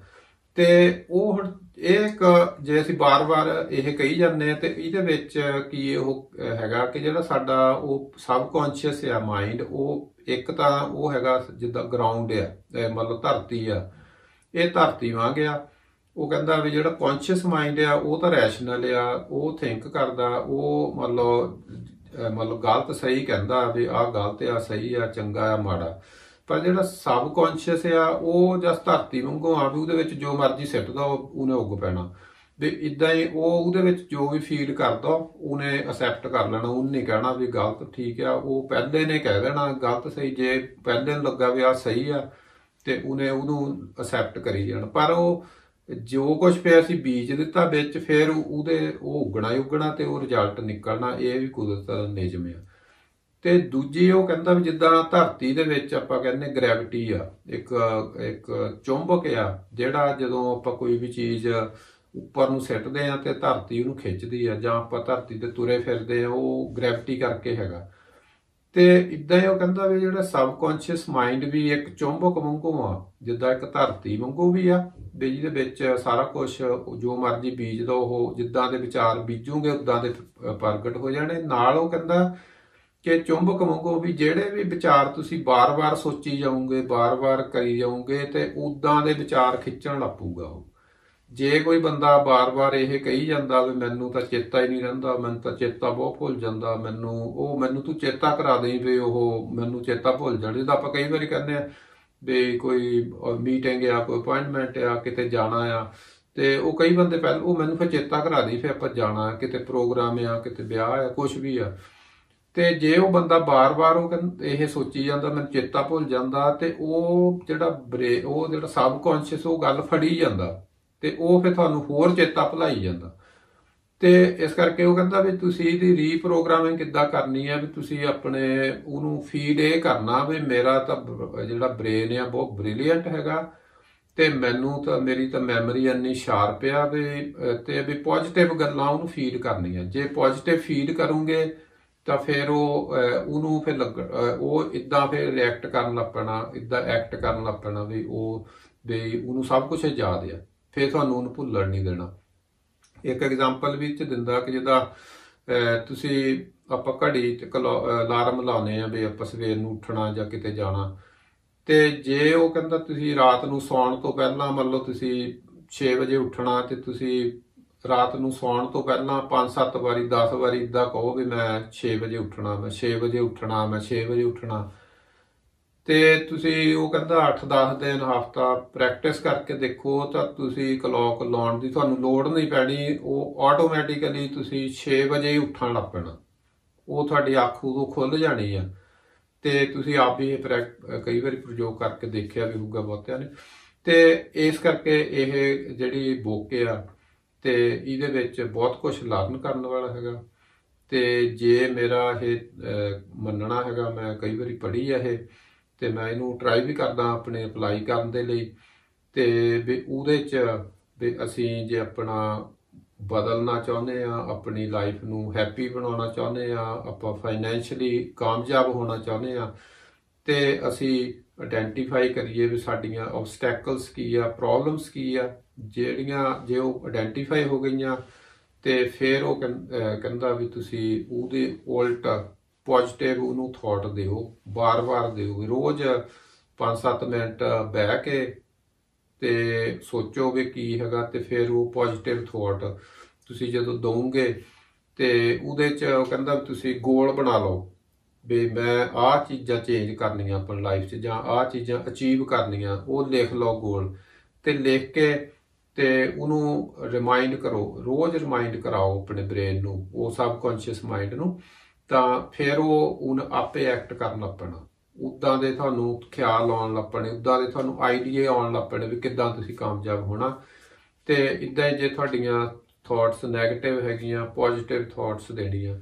ते ओह हुण एक जे असीं बार बार यह कही जांदे आ ते इहदे विच की ओह हैगा कि जिहड़ा साडा ओह सबकॉन्शियस आ माइंड, ओह एक तां ओह हैगा जिद्दां ग्राउंड आ मतलब धरती आ, इह धरती वांग आ। ओह कहंदा वी जिहड़ा कॉन्शियस माइंड आ ओह तां रैशनल आ, ओह थिंक करदा, ओह मतलब मतलब गलत सही कहता भी आ गलत आ सही आ चंगा आ माड़ा, पर जो सबकॉन्शियस आ जस धरती वांगू आ भी उसदे विच जो मर्जी सिटदा उन्हें उग पैना भी इदा ही वो जो भी फील करता उन्हें असैप्ट कर लेना, उन्हें कहना भी गलत ठीक है, वो पहले ने कह देना गलत सही, जे पहले लगा भी आ सही है तो उन्हें उन्हों असैप्ट करी जाना, पर वो जो कुछ पे असी बीज दिता बिच फिर वो उगना ही उगना तो रिजल्ट निकलना, यह भी कुदरत का निजम है। तो दूजी वो कहता भी जिदा धरती दे विच आपां कहने ग्रैविटी आ एक एक चुंबक आ जिहड़ा जदों आपां कोई भी चीज़ ਉੱਪਰ ਨੂੰ ਸਿੱਟਦੇ ਆ ਤੇ ਧਰਤੀ ਉਹਨੂੰ ਖਿੱਚਦੀ ਆ, ਜਾਂ ਆਪਾਂ ਧਰਤੀ ਤੇ ਤੁਰੇ ਫਿਰਦੇ ਆ ਉਹ ਗ੍ਰੈਵਿਟੀ ਕਰਕੇ ਹੈਗਾ। ਤੇ ਇਦਾਂ ਹੀ ਉਹ ਕਹਿੰਦਾ ਵੀ ਜਿਹੜਾ ਸਬਕੌਂਸ਼ੀਅਸ ਮਾਈਂਡ ਵੀ ਇੱਕ ਚੁੰਬਕ ਵਾਂਗੂ ਆ, ਜਿੱਦਾਂ ਇੱਕ ਧਰਤੀ ਵਾਂਗੂ ਵੀ ਆ ਵੀ ਜਿਹਦੇ ਵਿੱਚ ਸਾਰਾ ਕੁਝ ਜੋ ਮਰਜ਼ੀ ਬੀਜ ਦੋ ਉਹ ਜਿੱਦਾਂ ਦੇ ਵਿਚਾਰ ਬੀਜੂਗੇ ਉਦਾਂ ਦੇ ਪ੍ਰਗਟ ਹੋ ਜਾਣੇ। ਨਾਲ ਉਹ ਕਹਿੰਦਾ ਕਿ ਚੁੰਬਕ ਵਾਂਗੂ ਵੀ ਜਿਹੜੇ ਵੀ ਵਿਚਾਰ ਤੁਸੀਂ ਬਾਰ-ਬਾਰ ਸੋਚੀ ਜਾਓਗੇ ਬਾਰ-ਬਾਰ ਕਰੀ ਜਾਓਗੇ ਤੇ ਉਦਾਂ ਦੇ ਵਿਚਾਰ ਖਿੱਚਣ ਲੱਗ ਪਊਗਾ। ਉਹ जे कोई बंदा बार बार यह कही जाता भी मैनू तो चेता ही नहीं रहा, मैं तो चेता बहुत भुल जाता, मैनू ओ मैनू तू चेता करा दे भी वो मैनू चेता भुल जाए। जिदा आप कई बार कहने भी कोई मीटिंग आ कोई अपॉइंटमेंट आ किते जाना आ तो वो कई बंदे पहले वो मैनू फिर चेता करा दी फिर आप जाना किते प्रोग्राम आ किते ब्याह आ कुछ भी आ, तो जे वो बंदा बार बार वो यह सोची जाता मैं चेता भुल जाता तो वो जो ब्रे वो जो सबकॉन्शियस वो गल फड़ी जाता ਤੇ ਉਹ ਫਿਰ ਤੁਹਾਨੂੰ ਹੋਰ ਚੇਤਾ ਭੁਲਾਈ ਜਾਂਦਾ। ਤੇ ਇਸ ਕਰਕੇ ਉਹ ਕਹਿੰਦਾ ਵੀ ਤੁਸੀਂ ਇਹਦੀ ਰੀਪ੍ਰੋਗਰਾਮਿੰਗ ਕਿੱਦਾਂ ਕਰਨੀ ਹੈ ਵੀ ਤੁਸੀਂ ਆਪਣੇ ਉਹਨੂੰ ਫੀਡ ਇਹ ਕਰਨਾ ਵੀ ਮੇਰਾ ਤਾਂ ਜਿਹੜਾ ਬ੍ਰੇਨ ਆ ਬਹੁਤ ਬ੍ਰਿਲੀਅੰਟ ਹੈਗਾ ਤੇ ਮੈਨੂੰ ਤਾਂ ਮੇਰੀ ਤਾਂ ਮੈਮਰੀ ਇੰਨੀ ਸ਼ਾਰਪ ਆ ਵੀ ਤੇ ਵੀ ਪੋਜ਼ੀਟਿਵ ਗੱਲਾਂ ਉਹਨੂੰ ਫੀਡ ਕਰਨੀਆਂ, ਜੇ ਪੋਜ਼ੀਟਿਵ ਫੀਡ ਕਰੋਗੇ ਤਾਂ ਫਿਰ ਉਹ ਉਹਨੂੰ ਫਿਰ ਲੱਗ ਉਹ ਇੱਦਾਂ ਫਿਰ ਰਿਐਕਟ ਕਰਨ ਲੱਗ ਪੈਣਾ ਇੱਦਾਂ ਐਕਟ ਕਰਨ ਲੱਗ ਪੈਣਾ ਵੀ ਉਹ ਵੀ ਉਹਨੂੰ ਸਭ ਕੁਝ ਯਾਦ ਆ फिर थानू भुल्लण नहीं देना। एक एग्जाम्पल भी दिंदा कि जिदा तुसी आपां घड़ी अलार्म लाने आ भी आपां सवेर नूं उठना जां किते जाना, ते जे वो कहंदा तुसी रात नूं सौण तो पहलां मान लो तुसी छे वजे उठना ते तुसी रात नूं सौण तो पहलां पांच सत्त वारी दस वारी इदां कहो भी मैं छे वजे उठना मैं छे वजे उठना मैं छे वजे उठना, तो तुसी वो कहता अठ दस दिन हफ्ता प्रैक्टिस करके देखो तो तुसी क्लॉक लाउण दी तुहानू लोड़ नहीं पैनी, वो ऑटोमैटिकली तुसी छे वजे उठण लग पैना, वो तुहाडी अख उदों खुल जानी है। तो तुसी आप भी प्रैक्ट कई बार प्रयोग करके देखिया भी होगा बहुतियां ने, तो इस करके यह जिहड़ी बुक आ ते इहदे विच बहुत कुछ लर्न करन वाला हैगा। तो जे मेरा यह मनना हैगा मैं कई बार पढ़ी है यह ते मैं इनू ट्राई भी करदा अपने अपलाई करन दे लई ते वी उहदे च वी असी जे अपना बदलना चाहुंदे आ अपनी लाइफ नू हैप्पी बनाउणा चाहुंदे आ आपां फाइनैंशियली कामयाब होना चाहुंदे आ ते असी आइडेंटिफाई करिए वी साडीआं ऑब्सटैकल्स की आ प्रॉब्लम्स की आ, जिहड़ियां जे ओह आइडेंटिफाई हो गईआं ते फिर ओह कहंदा वी तुसीं उहदे उल्ट पॉजिटिव उन्होंने थॉट देओ बार बार देओ रोज़ पाँच सत्त मिनट बह के ते सोचो भी की हैगा ते फिर वो पॉजिटिव थॉट तुसी जदों दोगे ते उहदे च कहंदा तुसी गोल बना लो भी मैं आ चीज़ां चेंज करनियां अपनी लाइफ च जां आ चीज़ां अचीव करनियां, वो लिख लो गोल ते लिख के ते उन्होंने रिमाइंड करो रोज़ रिमाइंड कराओ अपने ब्रेन नूं वो सबकॉन्शियस माइंड नूं तो फिर वो उन आपे एक्ट करन लग पैना, उदा दे थानू ख्याल आउण लग पैणे उदा दे थानू आइडिए आउण लग पैणे भी किदां तुसीं कामयाब होना। तो इदां जे तुहाडीआं थॉट्स नैगेटिव हैगीआं पॉजिटिव थॉट्स देणीआं।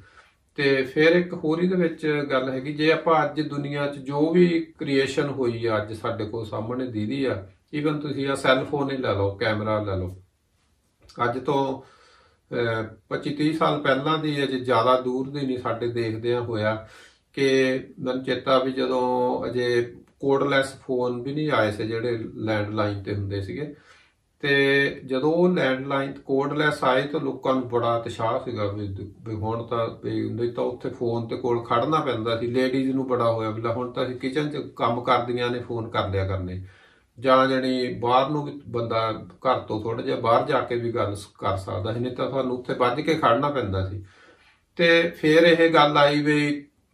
तो फिर एक होर इहदे विच गल हैगी जे आपां अज दुनिया च जो भी क्रिएशन होई आ अज साडे कोल सामने दिखदी आ, ईवन तुसीं आ सैलफोन ही लै लओ कैमरा लै लओ अज तो पच्ची तीस साल पहला दी अजे ज़्यादा दूर दी नहीं साडे देखदे होया कि मैनूं चेता भी जदों अजे कोडलैस फोन भी नहीं आए सी जिहड़े लैंडलाइन ते हुंदे सीगे, ते जदों लैंडलाइन कोडलैस आए तो लोकां नूं बड़ा उत्साह सीगा भी हुण तां भी तां उत्थे फोन ते कोल खड़ना पैंदा सी, लेडीज़ नूं बड़ा होया भी हुण तां असीं किचन च काम करदियां ने फोन कर लिया करने जां जानी बाहर नूं बंदा घर तो थोड़ा जिहा बाहर जाके भी गल कर सकदा है, नहीं तां तुहानूं उत्थे भज के खड़ना पैंदा सी। ते फिर यह गल आई भी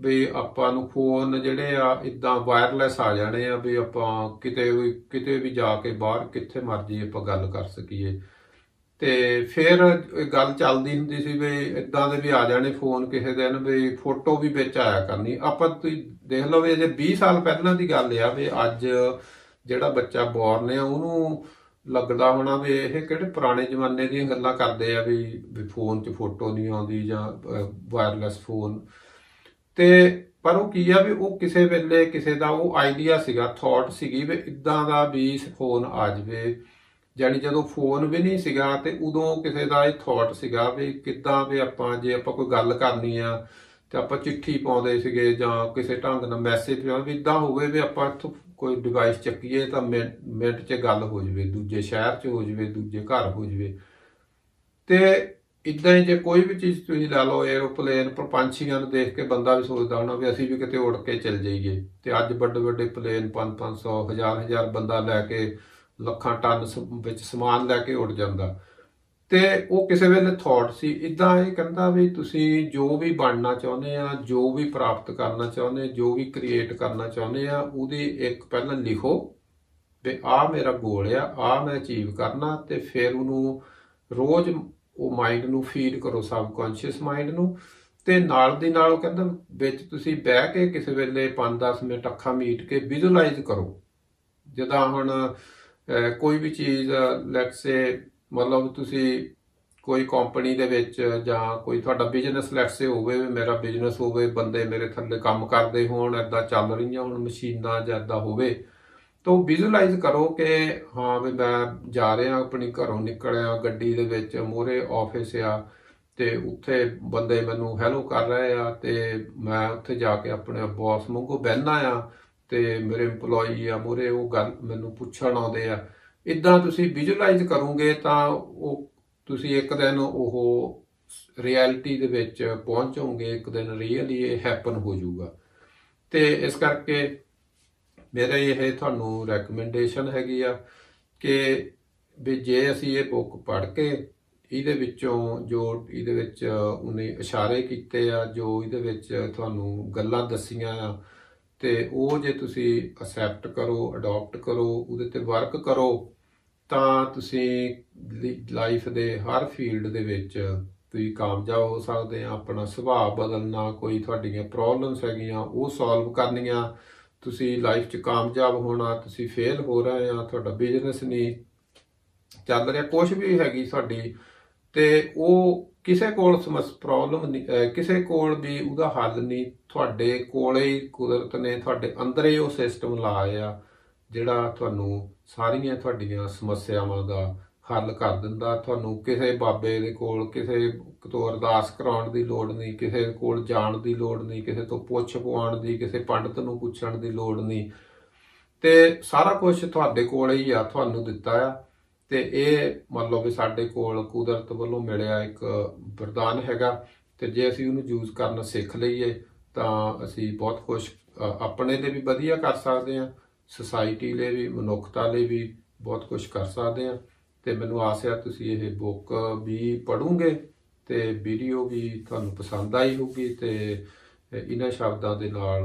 भी आपां नूं फोन जिहड़े आ इदां वायरलैस आ जाने आ भी आपां किते भी किते भी जाके बाहर कित्थे मर्जी आपां गल कर सकीए। ते फिर गल चलदी हुंदी सी भी इदां दे भी आ जाने फोन किसे दिन भी फोटो भी विच आया करनी। आपां तुसीं देख लओ भी जे बीस साल पहिलां दी गल आ भी अज जिहड़ा बच्चा बॉर्न आ उहनूं लगता होना भी यह किहड़े पुराने जमाने दी गल्लां करदे आ भी भी फोन च फोटो नहीं आउंदी जां वायरलैस फोन। ते पर वो की आ भी वो किसी वेले किसी दा वो आइडिया सीगा, थॉट सीगी भी इदां दा भी फोन आ जावे। जानी जदों फोन भी नहीं सीगा ते उदों किसी दा इह थॉट सीगा भी किदां भी आपां जे आपां कोई गल करनी आ ते आपां चिट्ठी पाउंदे सीगे जां किसी ढंग नाल मैसेज पाउंदे भी इदां होवे भी आपां कोई डिवाइस चुकीए तो मिनट मिनट च गल हो जाए, दूजे शहर च हो जाए, दूजे घर हो जाए। तो इदा ही जो कोई भी चीज़ तुम ला लो एयरोप्लेन पर पंछियों देख के बंदा भी सोचता होना भी असं भी कितने उड़ के चल जाइए। तो अज बड़े बड़े प्लेन पाँच पाँच सौ हज़ार हज़ार बंदा लैके लखा टन समान लैके उड़ जाता। तो वह किसी वेले थॉट से इदा ये कहता भी तुसी जो भी बनना चाहते आ, जो भी प्राप्त करना चाहते, जो भी क्रिएट करना चाहते आ, उहदी एक पहले लिखो भी आ मेरा गोल आ, आ मैं अचीव करना। तो फिर उन्होंने रोज़ वो माइंड नू फीड करो सबकॉन्शियस माइंड नू। ते नाल दी नाल कहंदा विच तुसी बह के किसी वेले पाँच दस मिनट अखां मीट के विजुअलाइज करो। जिद्दां हुण कोई भी चीज़ लैट्स से मतलब तुसी कोई कंपनी दे विच जां कोई तुहाडा बिजनेस लैट्स से होवे मेरा बिजनेस होवे, बंदे मेरे थल्ले काम करदे होण, इदां चल रहीआं हुण मशीनां जां इदां होवे। तो विजुअलाइज करो कि हाँ भी मैं जा रहा अपनी घरों निकलिया गड्डी दे विच मोहरे ऑफिस आ ते उत्थे बंदे मैनू हैलो कर रहे आ ते मैं उत्थे जाके अपने बॉस वांगू बहना आ ते मेरे इंपलॉई आ मोहरे वो गल मैनू पुछण आउंदे आ। इदां तुसीं विजुअलाइज करोगे तां ओह तुसीं एक दिन ओह रियलिटी दे विच पहुंचोगे, एक दिन रियली इह हैपन हो जाऊगा। ते इस करके मेरा यह थानू रैकमेंडेशन हैगी आ कि भी जे असी ये बुक पढ़ के इहदे विचों जो इहदे विच उन्हें इशारे कीते आ, जो इहदे विच थानू गल्लां दसियां आ, ते ओह जे तुसी असैप्ट करो, अडॉप्ट करो, उहदे ते वर्क करो तां तुसी लाइफ दे हर फील्ड दे विच तुसीं कामयाब हो सकदे आ। अपना सुभाव बदलना, कोई तुहाडीआं प्रॉब्लम्स हैगीआं ओह सॉल्व करनीआं, तुसी लाइफ च कामयाब होना, तुसी फेल हो रहे आ, तुहाडा बिजनेस नहीं चल रहा, कुछ भी हैगी साडी ते ओह किसे कोल समस्या प्रॉब्लम नहीं, किसे कोल भी उहदा हल नहीं, तुहाडे कोले ही कुदरत ने तुहाडे अंदर ही ओह सिस्टम लाया जिहड़ा तुहानू सारियां तुहाडीआं समस्यावां दा हल कर दिंदा। तुहानू किसे बाबे दे कोल किसे तो अरदास कराउण दी लोड़ नहीं, किसी कोल जाण दी लोड़ नहीं, किसी तो पुछ पवाउण दी, किसी पंडित नूं पुछण दी लोड़ नहीं। ते सारा कुछ तुहाडे कोल ही आ, तुहानू दित्ता आ। ते इह मंन लओ वी साडे कोल कुदरत वल्लों मिलिआ इक वरदान हैगा ते जे असीं उहनूं यूज़ करना सिख लईए तां असीं बहुत कुछ अपने ते वी वधीआ कर सकदे आ, सोसाइटी लई वी, मनुखता लई वी बहुत कुछ कर सकदे आ। ते मैनूं आस आ तुसीं इह बुक भी पढ़ोगे ते वीडियो भी तुहानू पसंद आई होगी। तो इन्हां शब्दां दे नाल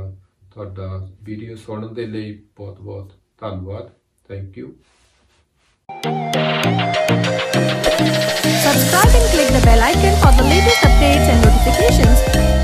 तुहाडा वीडियो सुणन दे लई बहुत बहुत धन्नवाद। Thank you. Subscribe and click the bell icon for the latest updates and notifications.